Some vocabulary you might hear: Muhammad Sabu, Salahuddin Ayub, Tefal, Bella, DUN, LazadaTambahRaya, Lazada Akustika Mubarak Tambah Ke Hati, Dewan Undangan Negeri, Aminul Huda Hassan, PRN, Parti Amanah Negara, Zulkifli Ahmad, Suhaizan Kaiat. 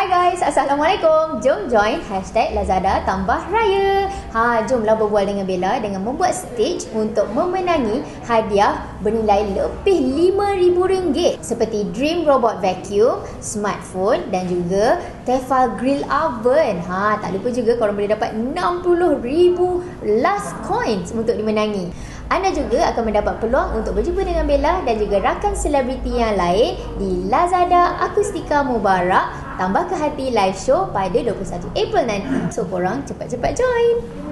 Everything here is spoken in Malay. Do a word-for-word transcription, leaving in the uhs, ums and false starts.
Hai guys, Assalamualaikum. Jom join hashtag Lazada Tambah Raya. Ha, jomlah berbual dengan Bella dengan membuat stage untuk memenangi hadiah bernilai lebih lima ribu ringgit seperti Dream Robot Vacuum, smartphone dan juga Tefal Grill Oven. Ha, tak lupa juga korang boleh dapat enam puluh ribu last coins untuk dimenangi. Anda juga akan mendapat peluang untuk berjumpa dengan Bella dan juga rakan selebriti yang lain di Lazada Akustika Mubarak Tambah Ke Hati live show pada dua puluh satu April nanti. So korang cepat-cepat join.